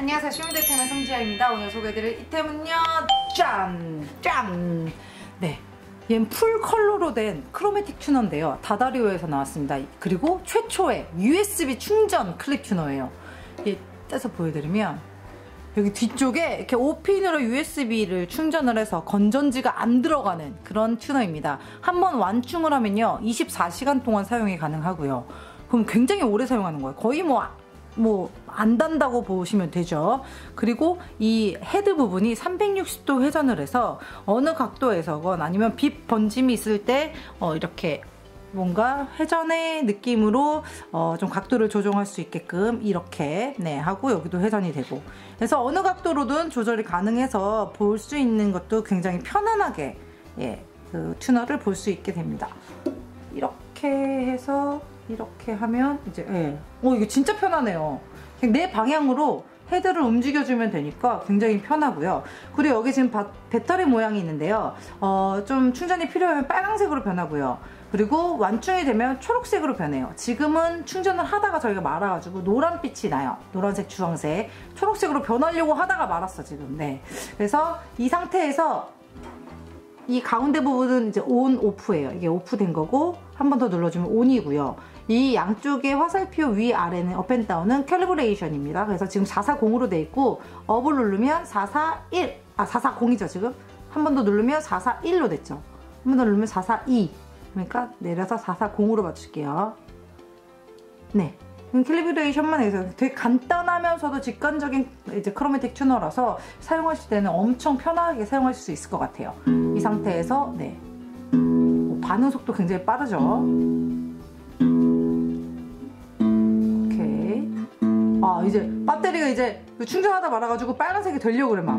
안녕하세요. 쇼미더 이태문 성지아입니다. 오늘 소개해드릴 이템은요, 짠! 짠! 네, 얘는 풀 컬러로 된 크로매틱 튜너인데요, 다다리오에서 나왔습니다. 그리고 최초의 USB 충전 클립 튜너예요. 이게 떼서 보여드리면 여기 뒤쪽에 이렇게 5핀으로 USB를 충전을 해서 건전지가 안 들어가는 그런 튜너입니다. 한번 완충을 하면요, 24시간 동안 사용이 가능하고요. 그럼 굉장히 오래 사용하는 거예요. 거의 뭐 안 단다고 보시면 되죠. 그리고 이 헤드 부분이 360도 회전을 해서 어느 각도에서건 아니면 빛 번짐이 있을 때 이렇게 뭔가 회전의 느낌으로 좀 각도를 조정할 수 있게끔 이렇게 하고 여기도 회전이 되고, 그래서 어느 각도로든 조절이 가능해서 볼 수 있는 것도 굉장히 편안하게 그 튜너를 볼 수 있게 됩니다. 이렇게 해서 이렇게 하면 이제 이거 진짜 편하네요. 그냥 내 방향으로 헤드를 움직여주면 되니까 굉장히 편하고요. 그리고 여기 지금 배터리 모양이 있는데요, 좀 충전이 필요하면 빨강색으로 변하고요. 그리고 완충이 되면 초록색으로 변해요. 지금은 충전을 하다가 저희가 말아가지고 노란빛이 나요. 노란색, 주황색, 초록색으로 변하려고 하다가 말았어 지금. 그래서 이 상태에서 이 가운데 부분은 이제 온, 오프예요. 이게 오프된 거고, 한 번 더 눌러주면 온이고요. 이 양쪽에 화살표 위, 아래는 업앤다운은 캘리브레이션입니다. 그래서 지금 440으로 돼 있고, 업을 누르면 441, 440이죠 지금. 한 번 더 누르면 441로 됐죠. 한 번 더 누르면 442. 그러니까 내려서 440으로 맞출게요. 캘리브레이션만 해서 되게 간단하면서도 직관적인 이제 크로매틱 튜너라서 사용하실 때는 엄청 편하게 사용하실 수 있을 것 같아요. 이 상태에서 반응 속도 굉장히 빠르죠. 오케이. 아, 이제 배터리가 이제 충전하다 말아가지고 빨간색이 되려고 그래 막.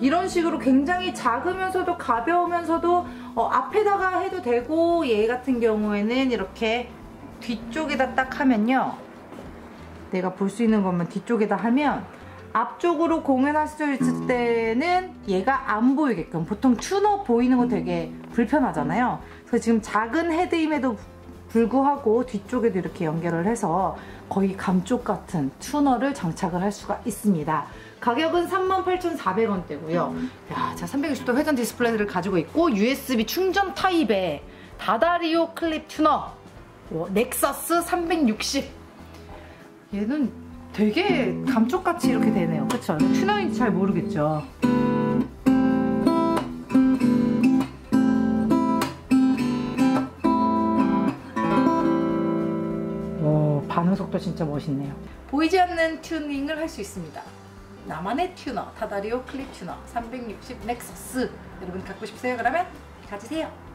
이런 식으로 굉장히 작으면서도 가벼우면서도 앞에다가 해도 되고, 얘 같은 경우에는 이렇게 뒤쪽에다 딱 하면요, 내가 볼 수 있는 것만 뒤쪽에다 하면 앞쪽으로 공연할 수 있을 때는 얘가 안 보이게끔, 보통 튜너 보이는 거 되게 불편하잖아요. 그래서 지금 작은 헤드임에도 불구하고 뒤쪽에도 이렇게 연결을 해서 거의 감쪽 같은 튜너를 장착을 할 수가 있습니다. 가격은 38,400원대고요. 야, 자, 360도 회전 디스플레이를 가지고 있고, USB 충전 타입의 다다리오 클립 튜너 넥서스 360. 얘는 되게 감쪽같이 이렇게 되네요. 그쵸? 튜너인지 잘 모르겠죠. 반응 속도 진짜 멋있네요. 보이지 않는 튜닝을 할 수 있습니다. 나만의 튜너, 다다리오 클립 튜너 360 넥서스. 여러분 갖고 싶으세요? 그러면 가지세요.